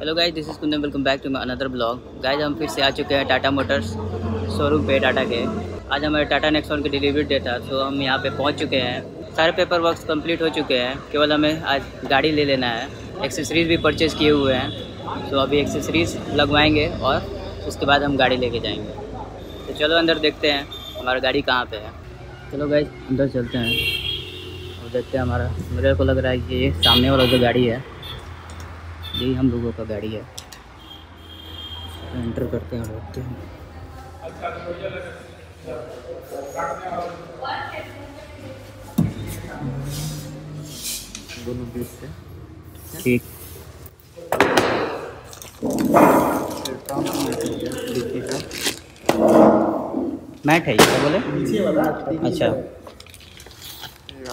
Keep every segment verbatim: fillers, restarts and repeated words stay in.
Hello guys, this is Kundan, welcome back to my another blog. Guys, हम फिर से आ चुके हैं टाटा मोटर्स शोरूम पे टाटा के। आज हमारे टाटा नेक्सॉन की डिलीवरी डेट था, तो हम यहाँ पे पहुँच चुके हैं। सारे पेपर वर्क कंप्लीट हो चुके हैं, केवल हमें आज गाड़ी ले लेना है। एक्सेसरीज़ भी परचेज़ किए हुए हैं, तो अभी एक्सेसरीज़ लगवाएँगे और उसके बाद हम गाड़ी लेके जाएंगे। तो चलो अंदर देखते हैं हमारा गाड़ी कहाँ पर है। चलो गाइस, अंदर चलते हैं और देखते हैं हमारा। मेरे को लग रहा है कि ये सामने वाला जो गाड़ी है, यही हम लोगों का गाड़ी है। एंटर करते हैं और देखते हैं। दोनों देखते हैं, ठीक। मैट है ये बोले? अच्छा,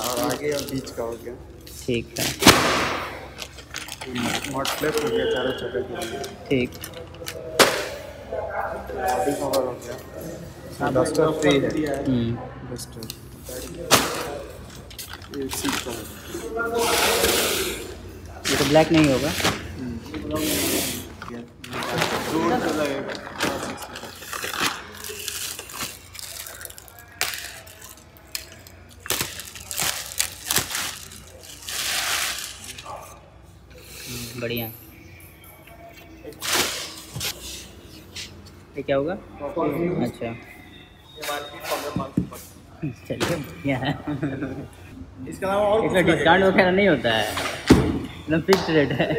और आगे और बीच का हो गया, ठीक है। मॉडलेट हो गया चारों चक्कर के लिए, ठीक। बॉडी कवर हो गया, डस्टर फ्री है। हम्म, डस्टर ये सीट कवर, ये तो ब्लैक नहीं होगा। रोड चला गया, बढ़िया। ये क्या होगा? अच्छा, चलिए बढ़िया है। इसका इसमें डिस्काउंट वगैरह नहीं होता है, एकदम फिक्स रेट है।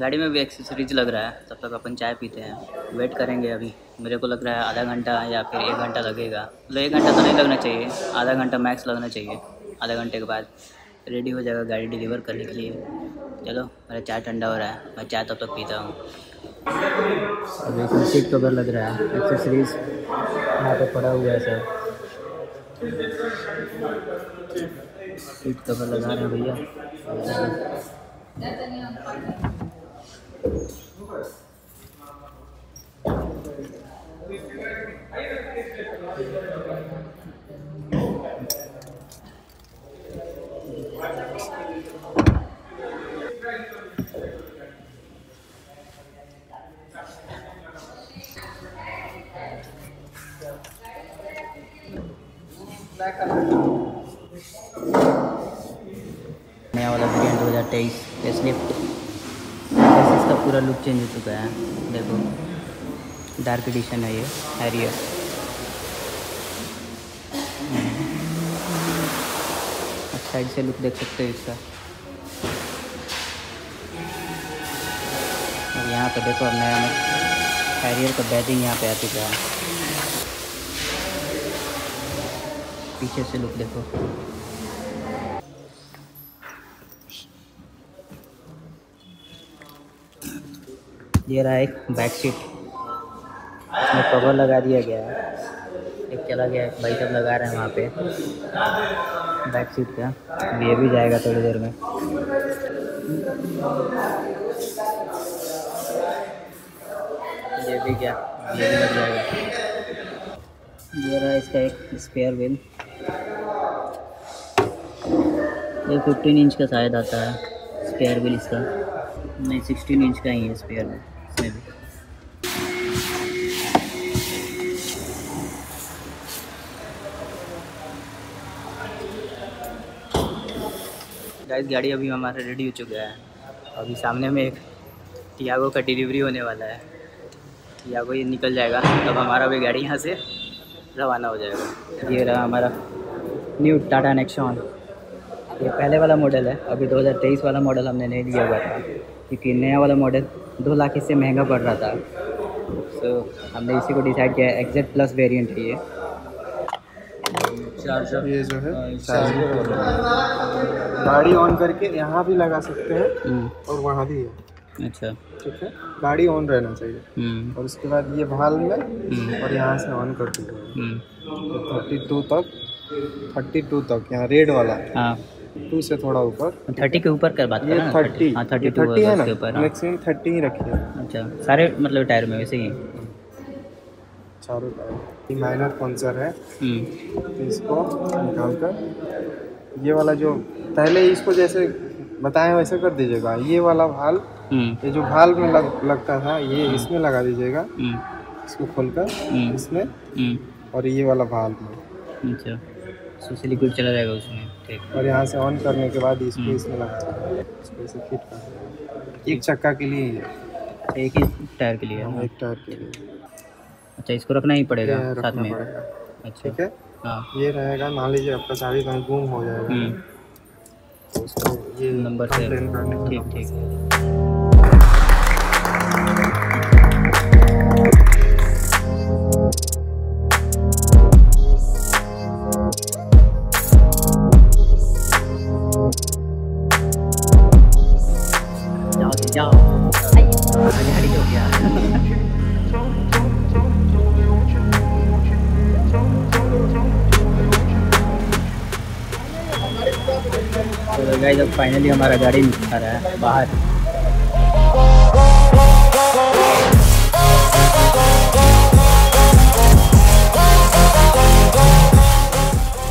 गाड़ी में भी एक्सेसरीज लग रहा है। तब तक अपन चाय पीते हैं, वेट करेंगे। अभी मेरे को लग रहा है आधा घंटा या फिर एक घंटा लगेगा। मतलब एक घंटा तो नहीं लगना चाहिए, आधा घंटा मैक्स लगना चाहिए। आधा घंटे के बाद रेडी हो जाएगा गाड़ी डिलीवर करने के लिए। चलो, मेरा चाय ठंडा हो रहा है, मैं चाय तब तक पीता हूँ। अभी इसमें सीट कवर लग रहा है, एक्सेसरीज यहाँ पर पड़ा हुआ है सर। सीट कवर लगा रहे हैं भैया। नया वाला वेरिएंट दो हज़ार तेईस फेसलिफ्ट, इसका पूरा लुक चेंज हो चुका है। देखो, डार्क एडिशन है ये, हैरियर। साइड से लुक देख सकते हो इसका। और यहाँ पे देखो, नया हैरियर का बैजिंग यहाँ पे आ चुका है। पीछे से लुक देखो, ये रहा एक बैक सीट, इसमें कवर लगा दिया गया है। एक चला गया, एक भाई सब लगा रहे हैं वहाँ पे बैक सीट का। ये भी जाएगा थोड़ी देर में। ये भी क्या, ये भी लग जाएगा। ये रहा इसका एक स्पेयर व्हील, ये फिफ्टीन इंच का शायद आता है स्पेयर व्हील इसका। नहीं, सिक्सटीन इंच का ही है स्पेयर व्हील। गाइस, गाड़ी अभी हमारा रेडी हो चुका है। अभी सामने में एक टियागो का डिलीवरी होने वाला है। टियागो ये निकल जाएगा, तब हमारा भी गाड़ी यहाँ से रवाना हो जाएगा। ये रहा हमारा न्यू टाटा नेक्सॉन। ये पहले वाला मॉडल है, अभी दो हज़ार तेईस वाला मॉडल हमने नहीं लिया हुआ था, क्योंकि नया वाला मॉडल दो लाख इससे महंगा पड़ रहा था। तो हमने इसी को डिसाइड किया है, एक्जेट प्लस वेरिएंट है ये। चार्जर ये जो है चार्जर गाड़ी ऑन करके यहाँ भी लगा सकते हैं और वहाँ भी है। अच्छा ठीक है, गाड़ी ऑन रहना चाहिए और उसके बाद ये भाल में और यहाँ से ऑन कर दीजिए। थर्टी टू तक थर्टी टू तक यहाँ रेड वाला हाँ टू से थोड़ा ऊपर थर्टी के ऊपर कर बात करना थर्टी हाँ थर्टी टू है ना, मैक्सिमम थर्टी ही रखिए। अच्छा सारे मतलब टायर में वैसे ही चारों टायर माइनर पंचर है तो इसको निकाल कर ये वाला जो पहले इसको जैसे बताएं वैसे कर दीजिएगा। ये वाला भाल ये जो भाल में लग, लगता था ये इसमें लगा दीजिएगा, इसको खोलकर इसमें और ये वाला भाल में। अच्छा सो लिक्विड चला जाएगा उसमें ठीक। और यहाँ से ऑन करने के बाद इसको इसमें लगा इसको ऐसे फिट कर। एक चक्का के लिए है, एक ही टायर के लिए है, एक टायर के लिए। अच्छा इसको रखना ही पड़ेगा साथ में। अच्छा ठीक है ये रहेगा, मान लीजिए आपका गाड़ी कहीं गुम हो जाएगा तो उसको ये नंबर से ठीक ठीक जाओ जाओ गाड़ी हो गया। तो गाइस अब फाइनली हमारा गाड़ी निकल रहा है बाहर।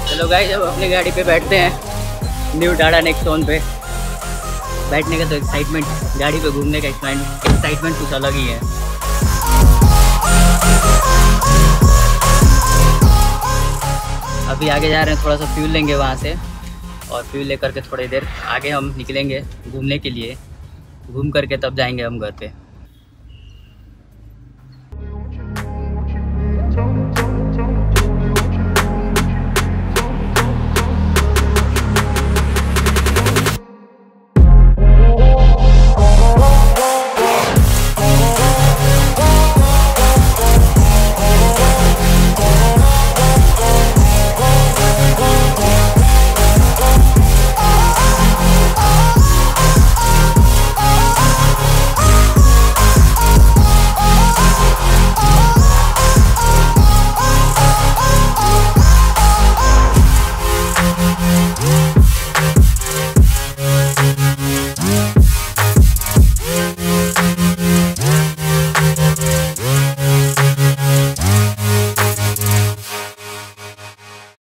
चलो गाइस अब अपनी गाड़ी पे बैठते हैं, न्यू टाटा नेक्सॉन पे। बैठने का तो एक्साइटमेंट, गाड़ी पे घूमने का एक्साइटमेंट कुछ अलग ही है। अभी आगे जा रहे हैं, थोड़ा सा फ्यूल लेंगे वहाँ से और फ्यूल लेकर के थोड़ी देर आगे हम निकलेंगे घूमने के लिए। घूम करके तब जाएंगे हम घर पे।